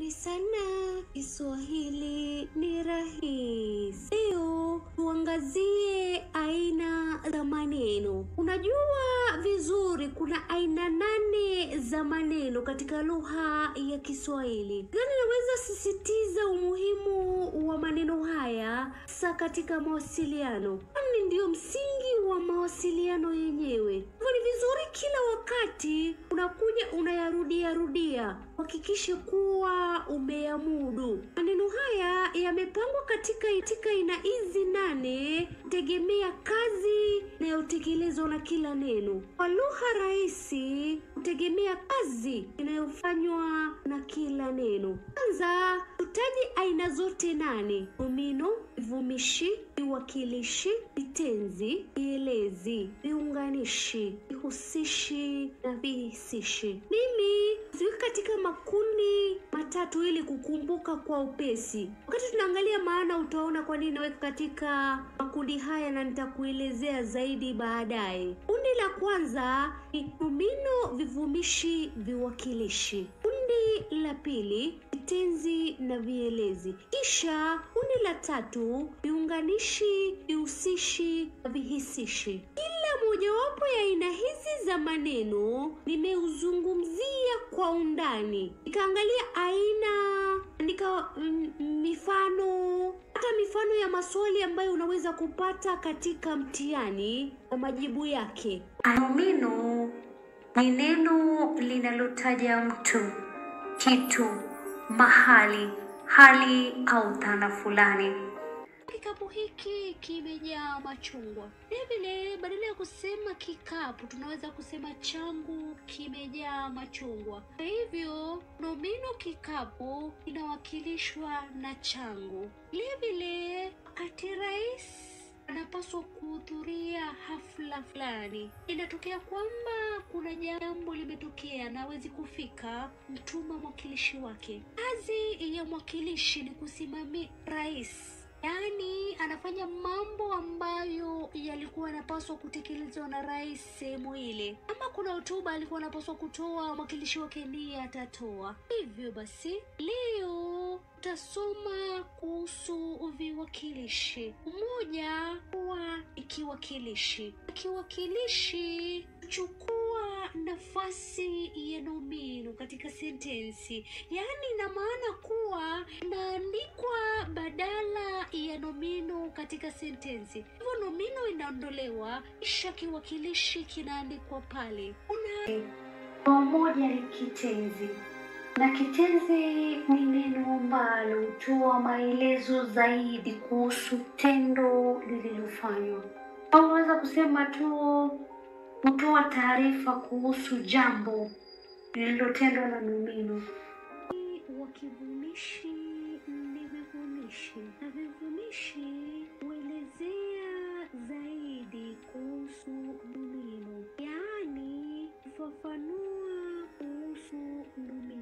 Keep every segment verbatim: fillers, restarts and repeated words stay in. vizuri sana. Kiswahili ni rahisi. Leo tuangazie aina za maneno. Unajua vizuri kuna aina nane za maneno katika lugha ya Kiswahili. Gani naweza sisitiza umuhimu wa maneno haya sa katika mawasiliano? Ani ndio msingi wa mawasiliano yenyewe. Ni vizuri kila wakati unakuja unayarudia rudia. Hakikisha kuwa umeyamudu. Maneno haya yamepangwa katika katika aina hizi nane tegemea kazi inayotekelezwa na kila neno. Kwa lugha rahisi tegemea kazi inayofanywa na kila neno. Kwanza tutaje aina zote nane: nomino, vivumishi, viwakilishi, vitenzi, vielezi, viunganishi, vihusishi na vihisishi. Mimi ziko katika makundi matatu ili kukumbuka kwa upesi. Wakati tunaangalia maana utaona kwa nini naweka katika makundi haya na nitakuelezea zaidi baadaye. Kundi la kwanza ni nomino, vivumishi, viwakilishi. Kundi la pili vitenzi na vielezi. Kisha kundi la tatu viunganishi, vihusishi na vihisishi. Kila mojawapo ya aina hizi za maneno nimeuzungumzia kwa undani. Nikaangalia aina, nika mifano, hata mifano ya maswali ambayo unaweza kupata katika mtihani na majibu yake. Nomino ni neno linalotaja mtu, kitu, mahali, hali au dhana fulani. Kikapu hiki kimejaa machungwa. Vile badala ya kusema kikapu tunaweza kusema changu kimejaa machungwa. Kwa hivyo nomino kikapu inawakilishwa na changu. Vile wakati rais anapaswa kuhudhuria hafla fulani, inatokea kwamba kuna jambo limetokea na hawezi kufika, mtuma mwakilishi wake. Kazi ya mwakilishi ni kusimamia rais. Yaani anafanya mambo ambayo yalikuwa yanapaswa kutekelezwa na rais sehemu ile. Ama kuna hotuba alikuwa anapaswa kutoa, mwakilishi wake ndiye atatoa. Hivyo basi leo tutasoma kuhusu viwakilishi. Moja kwa kiwakilishi. Kiwakilishi chukua nafasi ya nomino katika sentensi. Yaani ina maana kuwa inaandikwa badala ya nomino katika sentensi. Hivyo nomino inaondolewa kisha kiwakilishi kinaandikwa pale. Una pamoja na kitenzi. Na kitenzi ni neno ambalo hutoa maelezo zaidi kuhusu tendo lililofanywa. Unaweza kusema tu kutoa taarifa kuhusu jambo lililotendwa na nomino. Wakivumishi ni vivumishi. Na vivumishi huelezea zaidi kuhusu nomino. Yaani fafanua kuhusu nomino.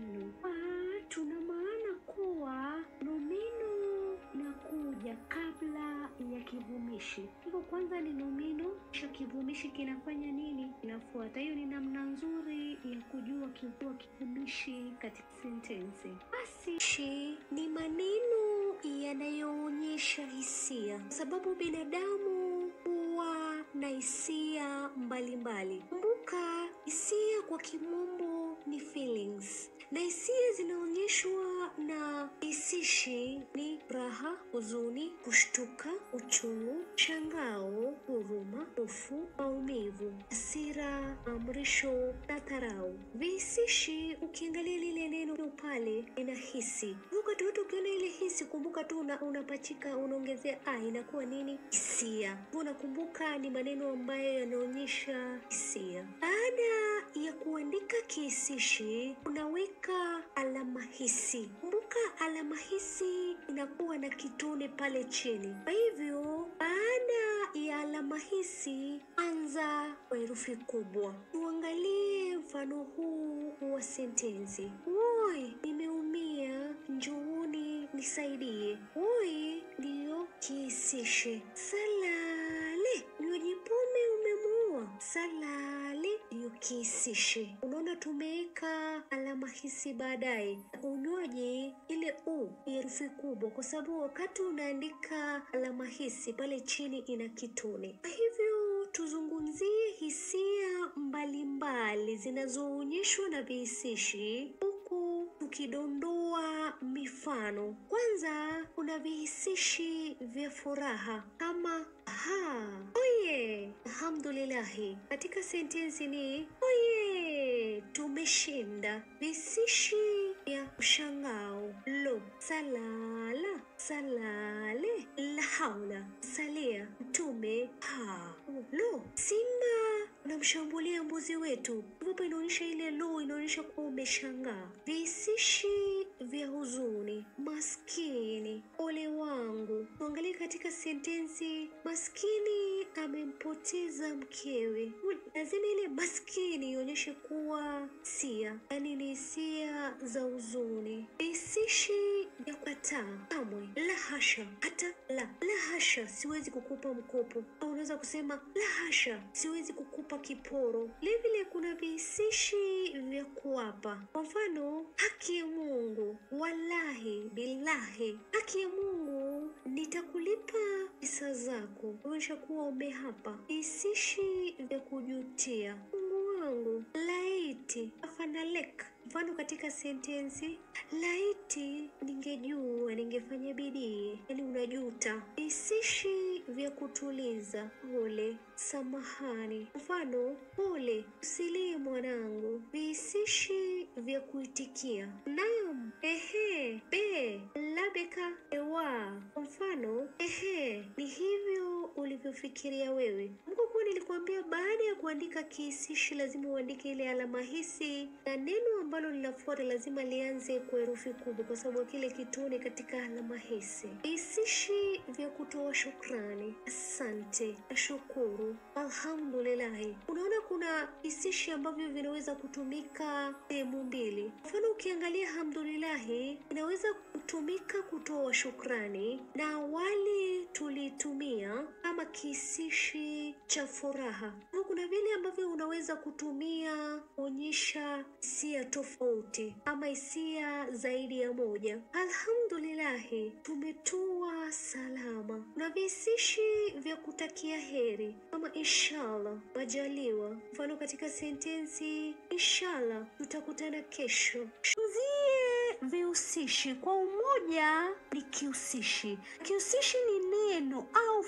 Tuna maana kuwa nomino inakuja kabla ya kivumishi. Hivyo kwanza ni nomino, kisha kivumishi kinafanya nini? Inafuata. Hiyo ni namna nzuri ya kujua kivua kivumishi katika sentensi. Basi ni maneno yanayoonyesha hisia, kwa sababu binadamu huwa na hisia mbalimbali. Kumbuka hisia kwa kimombo ni feelings. Na hisia zinaonyeshwa na hisishi ni raha, huzuni, kushtuka, uchungu, shangao, huruma, hofu, maumivu, hasira, amrisho na dharau. Vihisishi ukiangalia lile neno pale inahisi. Kumbuka tu ukiona ile hisi, kumbuka tu unapachika unaongezea a inakuwa nini? Hisia. Unakumbuka ni maneno ambayo yanaonyesha hisia. Baada ya kuandika kihisishi unaweka alama hisi. Kumbuka alama hisi inakuwa na kitone pale chini. Kwa hivyo baada ya alama hisi anza kwa herufi kubwa. Tuangalie mfano huu wa sentensi. Woi, nimeumia, njooni nisaidie. Woi ndio kihisishi. Salale, Nyujipume umemuua. Salale ndio kihisishi. Unaona tumeweka alama rahisi baadaye. Unoje ile u herufi kubwa, kwa sababu wakati unaandika alama hisi pale chini ina kitone. Hivyo tuzungumzie hisia mbalimbali zinazoonyeshwa na vihisishi huku tukidondoa mifano. Kwanza kuna vihisishi vya furaha kama ha, oye, alhamdulillah. Katika sentensi ni oye, tumeshinda. Vihisishi ya mshangao, lo, salala, salale, la haula, salia, tume, ha, lo, simba unamshambulia mbuzi wetu. Hivyo inaonyesha ile lo inaonyesha kuwa umeshangaa. Vihisishi vya huzuni, maskini, ole wangu. Tuangalie katika sentensi maskini amempoteza mkewe. Lazima ile maskini ionyeshe kuwa sia, yaani ni sia za huzuni. Vihisishi vya kukataa, kamwe, la hasha, hata la, la hasha siwezi kukupa mkopo. Au unaweza kusema la hasha siwezi kukupa kiporo. Vilevile kuna vihisishi vya kuapa. Kwa mfano, haki ya Mungu, wallahi, billahi, haki ya Mungu nitakulipa pesa zako, unaonyesha kuwa umehapa. Vihisishi vya kujutia, Mungu wangu, laiti, afanaleka. Mfano katika sentensi, laiti ningejua ningefanya bidii, yaani unajuta. Vihisishi vya kutuliza, pole, samahani. Mfano, pole, usilie mwanangu. Vihisishi vya kuitikia, naam, ehe, be, labeka, ewa. Mfano, ehe, ni hivyo ulivyofikiria wewe. Mkuu nilikuambia baada ya kuandika kihisishi lazima uandike ile alama hisi, na neno ambalo linafuata lazima lianze kwa herufi kubwa kwa sababu kile kitone katika alama hisi. Vihisishi vya kutoa shukrani, asante, ashukuru, alhamdulillah. Unaona kuna hisishi ambavyo vinaweza kutumika sehemu mbili. Mfano ukiangalia alhamdulillah inaweza kutumika kutoa shukrani, na awali tulitumia kama kihisishi cha furaha. Kuna vile ambavyo unaweza kutumia onyesha hisia tofauti ama hisia zaidi ya moja. Alhamdulillah, tumetoa salama. Kuna vihisishi vya kutakia heri kama inshallah, majaliwa. Mfano katika sentensi, inshallah tutakutana kesho. Tuzie vihusishi kwa umoja ni kihusishi. Kihusishi ni neno au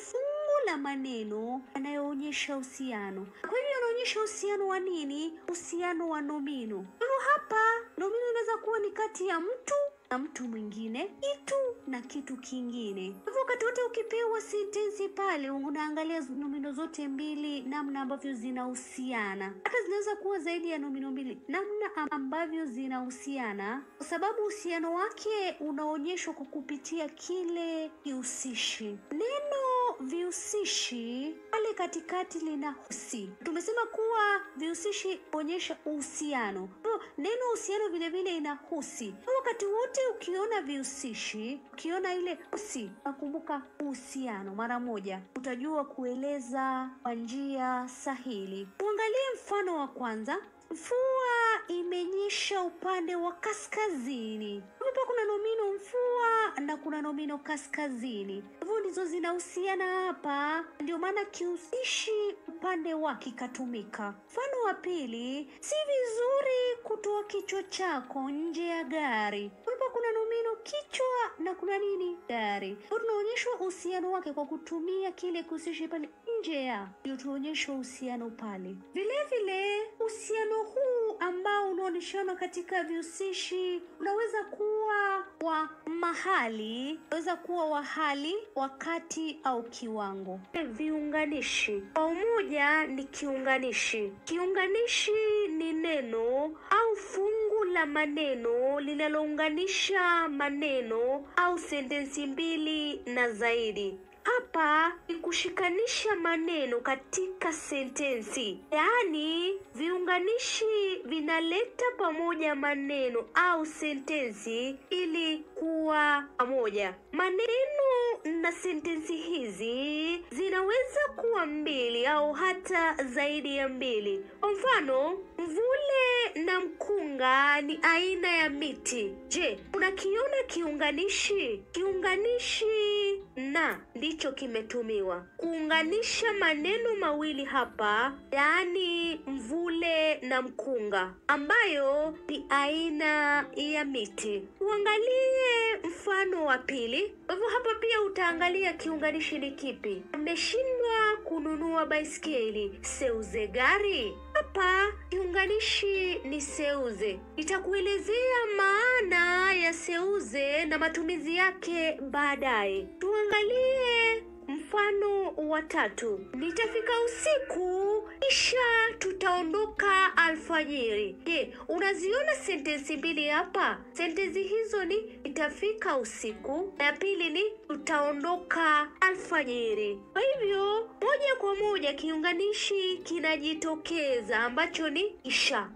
la maneno yanayoonyesha uhusiano. Kwa hivyo yanaonyesha uhusiano wa nini? Uhusiano wa nomino. Kwa hapa nomino inaweza kuwa ni kati ya mtu na mtu mwingine, kitu na kitu kingine. Kwa hivyo wakati wote ukipewa sentensi pale unaangalia nomino zote mbili namna ambavyo zinahusiana. Hata zinaweza kuwa zaidi ya nomino mbili, namna ambavyo zinahusiana kwa sababu uhusiano wake unaonyeshwa kupitia kile kihusishi. Neno vihusishi pale katikati lina husi. Tumesema kuwa vihusishi onyesha uhusiano. Neno uhusiano vile vile ina husi. Wakati wote ukiona vihusishi, ukiona ile husi, nakumbuka uhusiano mara moja. Utajua kueleza kwa njia sahihi. Tuangalie mfano wa kwanza. Mvua imenyesha upande wa kaskazini. Hapa kuna nomino mvua na kuna nomino kaskazini. Hivyo ndizo zinahusiana hapa. Ndio maana kihusishi upande wa kikatumika. Mfano wa pili, si vizuri kutoa kichwa chako nje ya gari. Hapa kuna nomino kichwa na kuna nini? Gari. Tunaonyeshwa uhusiano wake kwa kutumia kile kihusishi pale nje ya. Ndio tunaonyeshwa uhusiano pale. Vile vile uhusiano huu ambao unaonyeshwa katika vihusishi unaweza kuwa wa mahali, unaweza kuwa wa hali, wakati au kiwango. Viunganishi. Pamoja ni kiunganishi. Kiunganishi ni neno au fungu la maneno linalounganisha maneno au sentensi mbili na zaidi. Hapa ni kushikanisha maneno katika sentensi. Yaani viunganishi vinaleta pamoja maneno au sentensi ili kuwa pamoja. Maneno na sentensi hizi zinaweza kuwa mbili au hata zaidi ya mbili. Mfano, mvule na mkunga ni aina ya miti. Je, unakiona kiunganishi? Kiunganishi na ndicho kimetumiwa kuunganisha maneno mawili hapa, yaani mvule na mkunga, ambayo ni aina ya miti. Uangalie mfano wa pili. Hivyo hapa pia utaangalia kiunganishi ni kipi. Ameshindwa kununua baiskeli, seuze gari. Hapa kiunganishi ni seuze. Nitakuelezea maana ya seuze na matumizi yake baadaye. Tuangalie mfano wa tatu. Nitafika usiku kisha tutaondoka alfajiri. Je, unaziona sentensi mbili hapa? Sentensi hizo ni nitafika usiku na pili ni tutaondoka alfajiri. Kwa hivyo moja kwa moja kiunganishi kinajitokeza ambacho ni kisha.